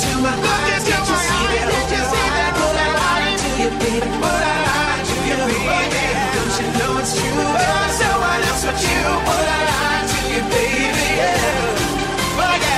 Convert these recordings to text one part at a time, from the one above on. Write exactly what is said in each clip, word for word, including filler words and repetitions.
to my eyes, can't you see that? Would I lie to you, baby? Would I lie to you, baby? Don't you know it's true? There's no one else but you. Would I lie to you, baby? Oh yeah.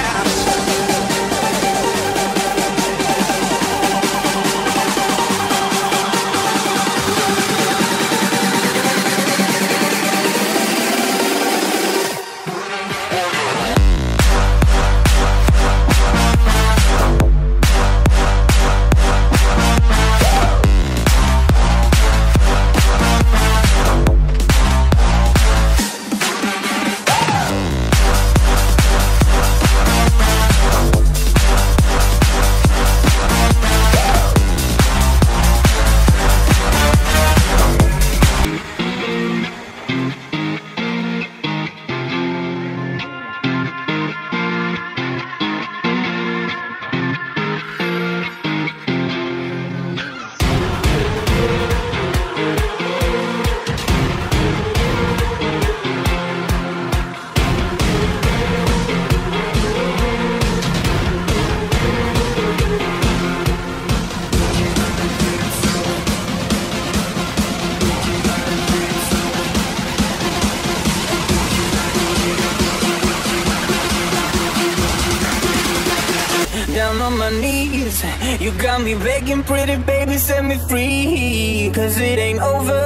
You got me begging, pretty baby, set me free. Cause it ain't over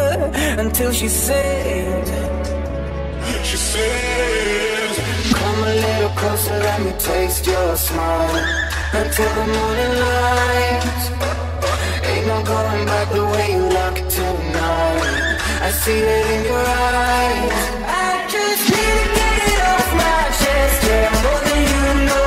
until she says, she says, come a little closer, let me taste your smile. Until the morning light, ain't no going back the way you look tonight. I see it in your eyes. I just need to get it off my chest, yeah, more than you know.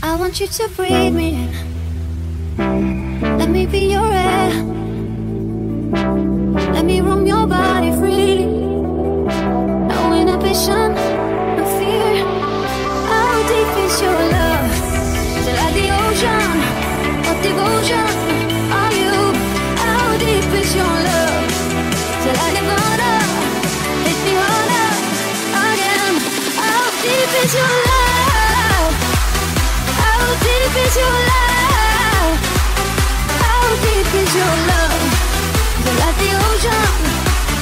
I want you to breathe me in. Let me be your air. Let me roam your body freely. No inhibition, no fear. How deep is your love? Is it like the ocean or devotion? Are you? How deep is your love? Is it like Nirvana? Hit me harder again. How deep is your love? How deep is your love? How deep is your love? Is it like the ocean?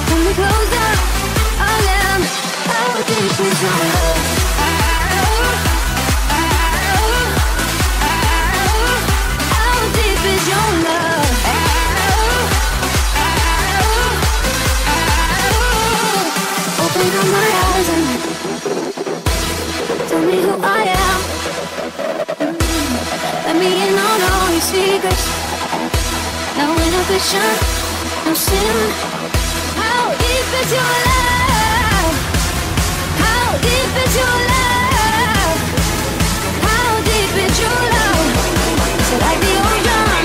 Come closer, oh yeah. How deep is your love? How deep is your love? Open up my eyes and tell me who I am. Let me in on all your secrets. No inhibition, no sin. How deep is your love? How deep is your love? How deep is your love? Is it like the ocean?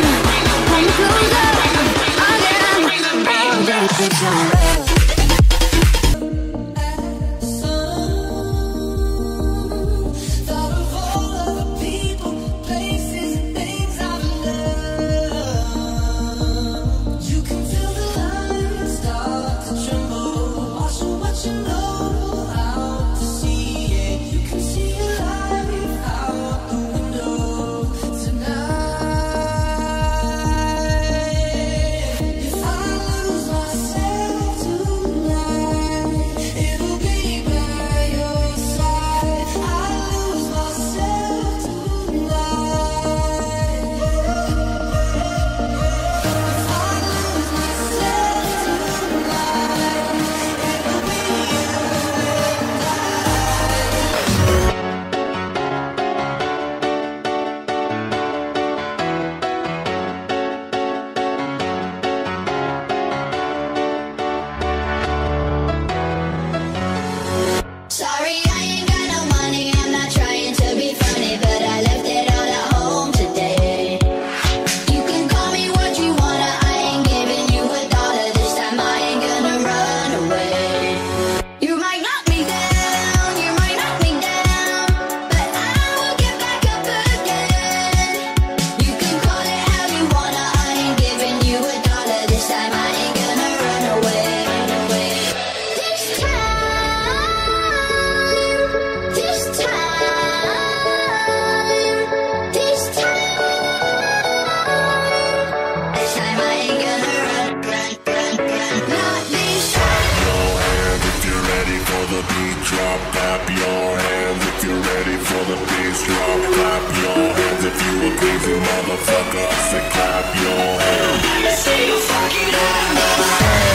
the beat drop, clap your hands if you're ready for the bass drop. Clap your hands if you a crazy motherfucker. I said clap your hands. I say you fucking hands.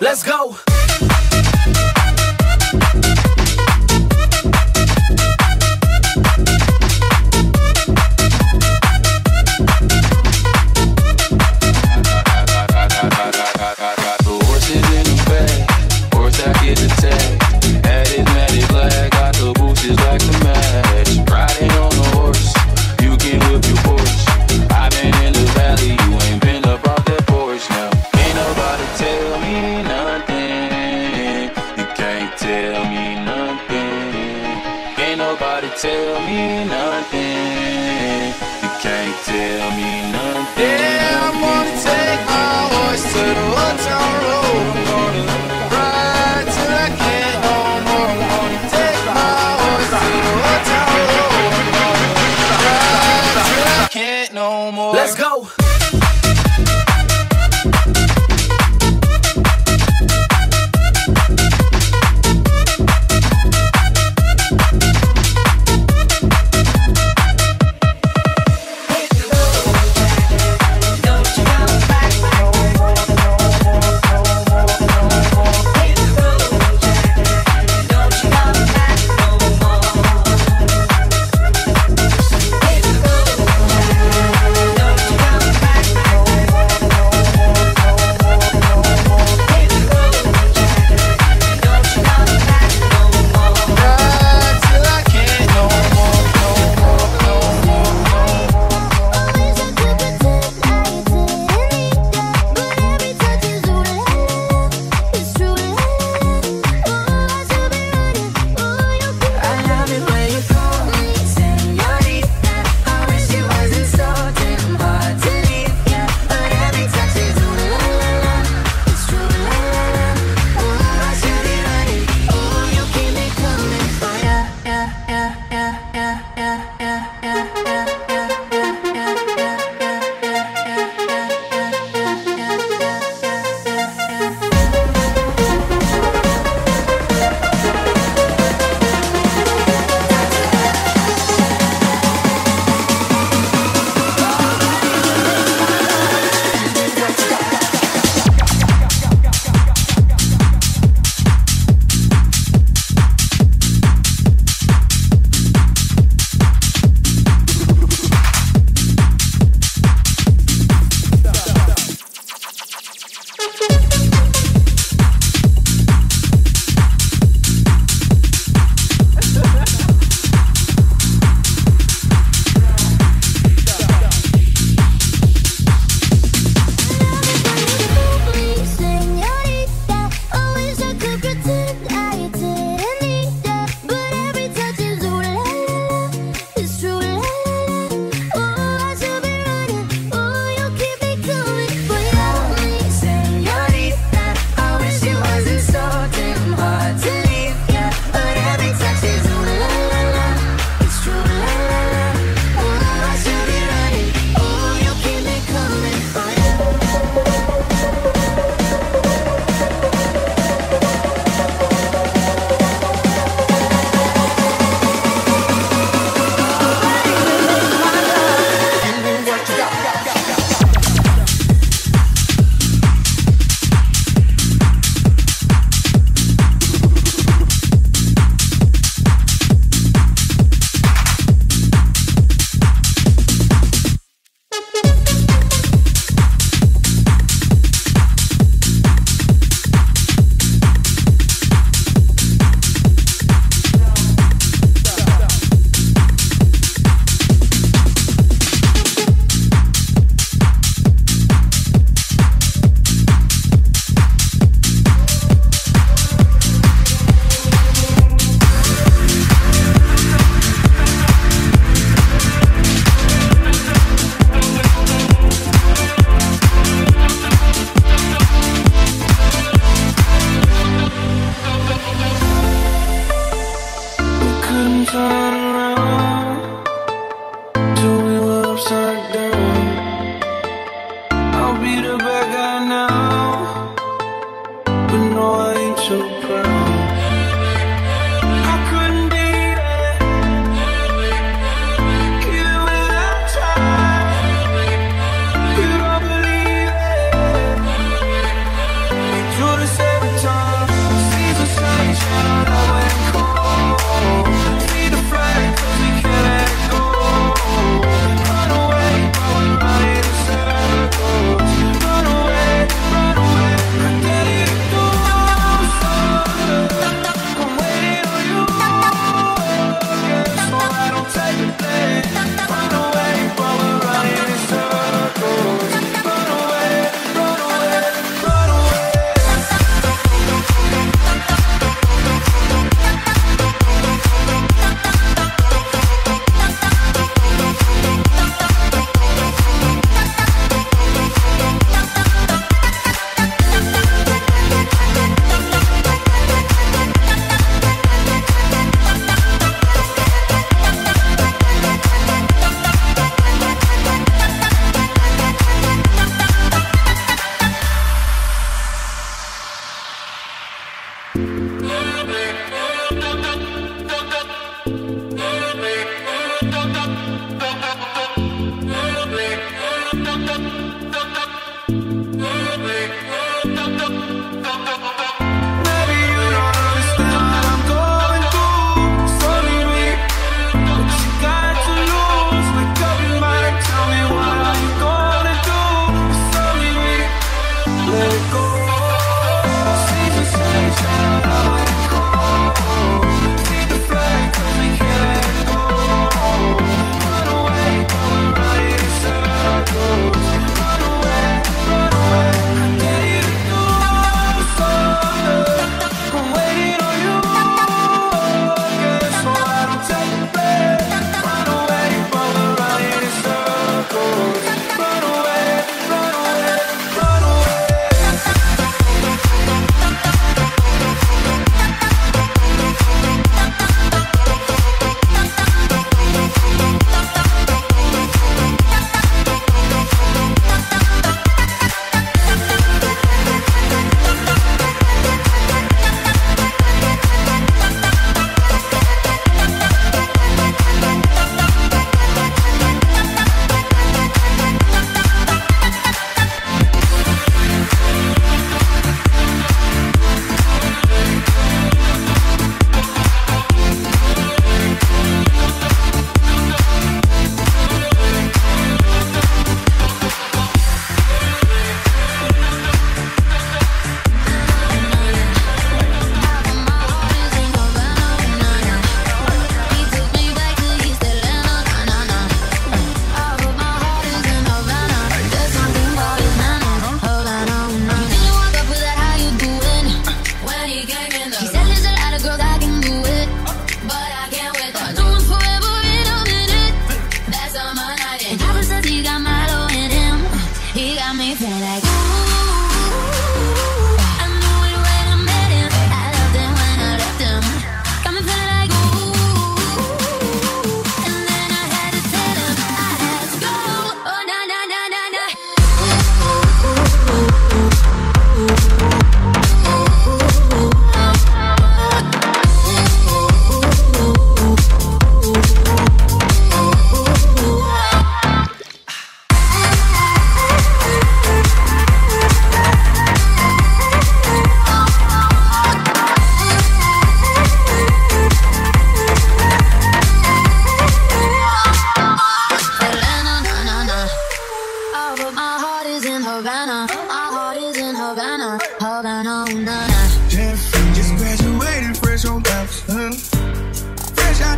Let's go. tell me nothing. You can't tell me nothing. Yeah, I'm gonna take my horse to the uptown road. I'm gonna ride till I can't no more. I'm gonna take my horse to the uptown road. I'm gonna ride till I can't no more. Let's go.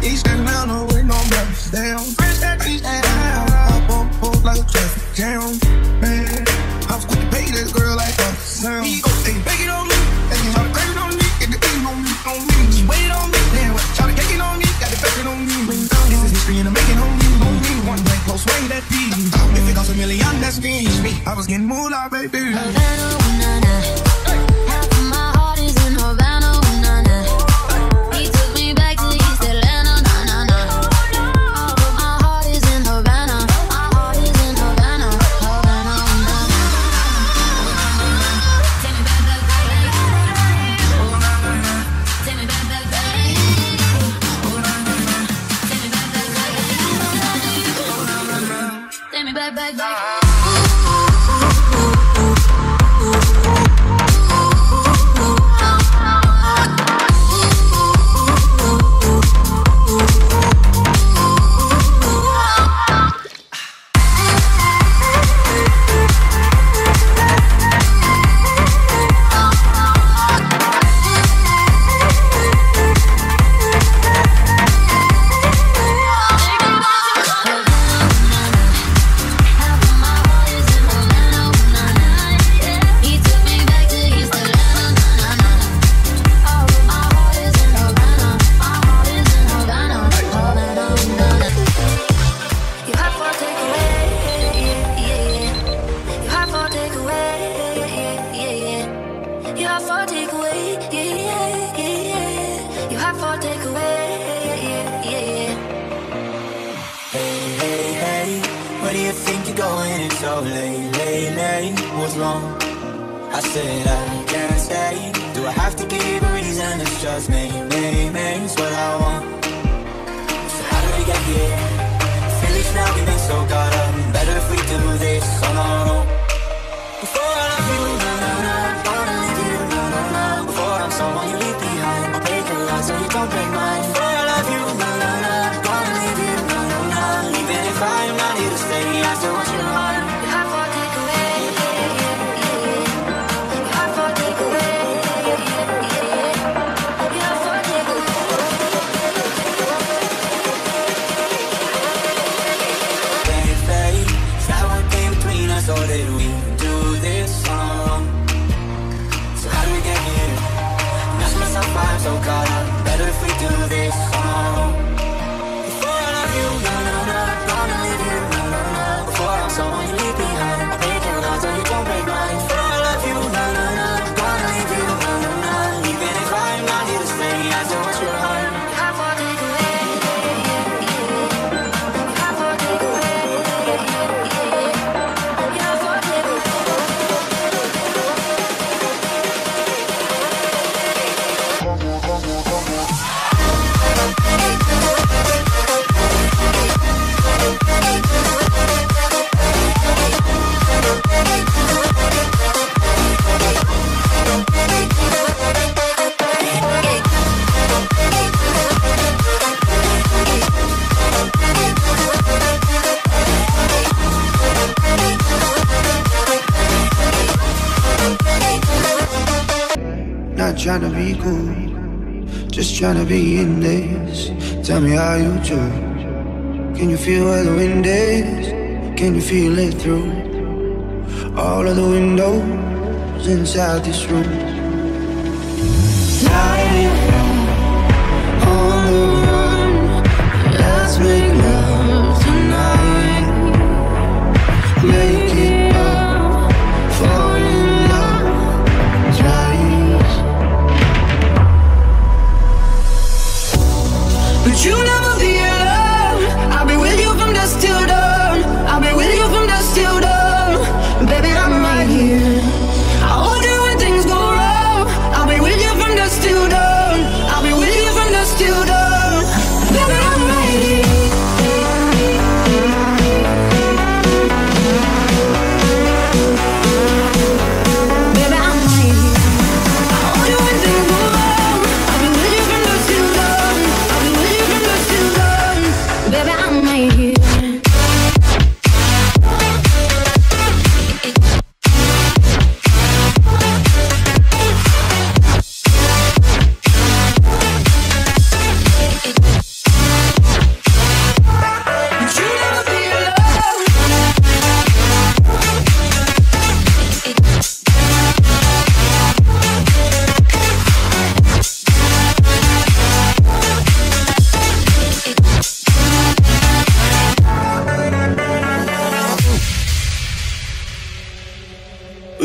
east and down, no way, no balance. Damn, bitch, that east and down. I bump, bump like a traffic jam. Man, I was quick to pay this girl like a sound. He gon' stay begging on me, and he try to crave it on me, and the eating on me, on me. He waited on me, damn, try to cake it on me, got the bacon on me. This is history and I'm making on me, on me. One blank close way that be. If it costs a million, that's me. I was getting moolah, baby. Back, back. So late, late, late, what's wrong? I said I can't stay. Do I have to give a reason? It's just me, me, me, it's what I want. So how did we get here? Feelings now we've been so caught up. Better if we do this on our own. Before I love you, na na na. Before I leave you, na na na. Before I'm someone you leave behind, I'll break your heart so you don't break mine. Before I love you, na na na. Gonna leave you, na na na. Even if I'm not here to stay, I still want your heart. Trying to be cool, just trying to be in this. Tell me how you do. Can you feel where the wind is? Can you feel it through all of the windows inside this room? Lying on the run, let's make love tonight. Make it up, fall in love, try. But you never be alone. I'll be with you from dusk till dawn. I'll be with you from dusk till dawn. Baby, I'm right here. I'll hold you when things go wrong.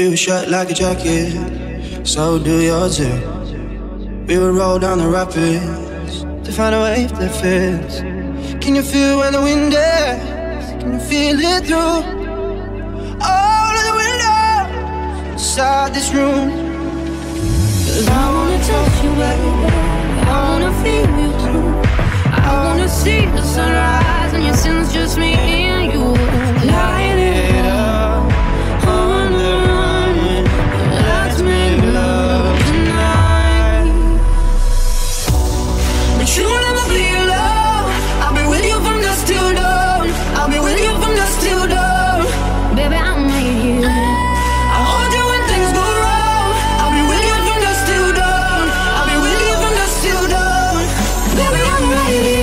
we were shut like a jacket, so do yours too. We would roll down the rapids to find a wave that fits. Can you feel where the wind is? Can you feel it through all of the windows inside this room? 'Cause I wanna touch you, baby. I wanna feel you too. I wanna see the sunrise and your sins, just me and you. Light it up on the run, and let's make love tonight. But you'll never be alone. I'll be with you from dusk till dawn. I'll be with you from dusk till dawn. Baby, I'm with you. I hold you when things go wrong. I'll be with you from dusk till dawn. I'll be with you from dusk till dawn. Baby, I'm ready.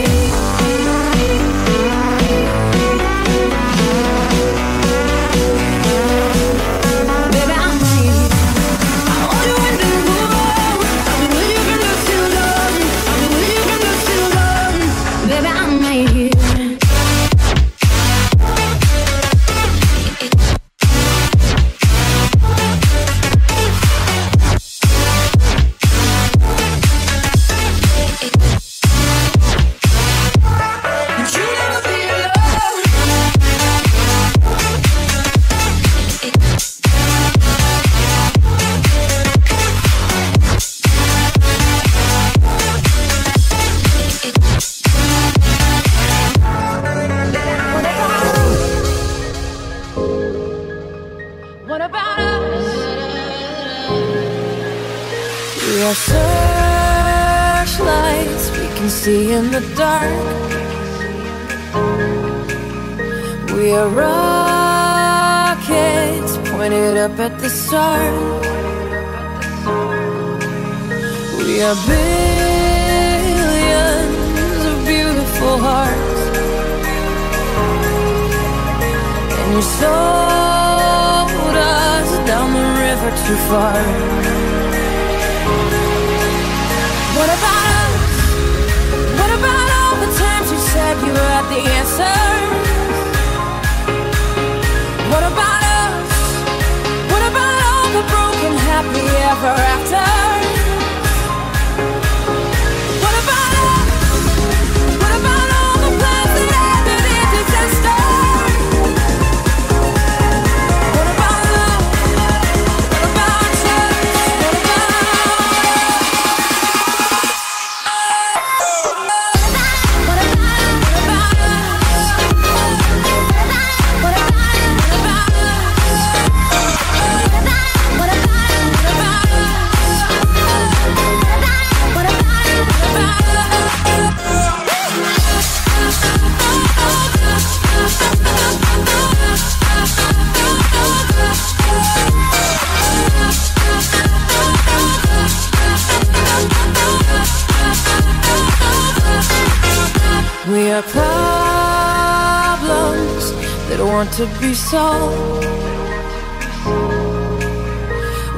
To be solved,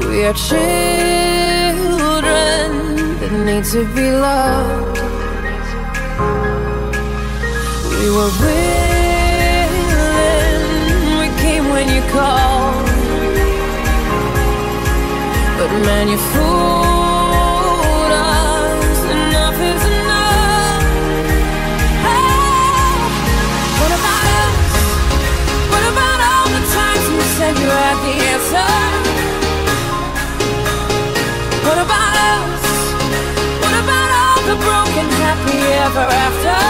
we are children that need to be loved. We were willing, we came when you called, but man, you fooled us. Enough is enough. Said you had the answer. What about us? What about all the broken, happy ever after?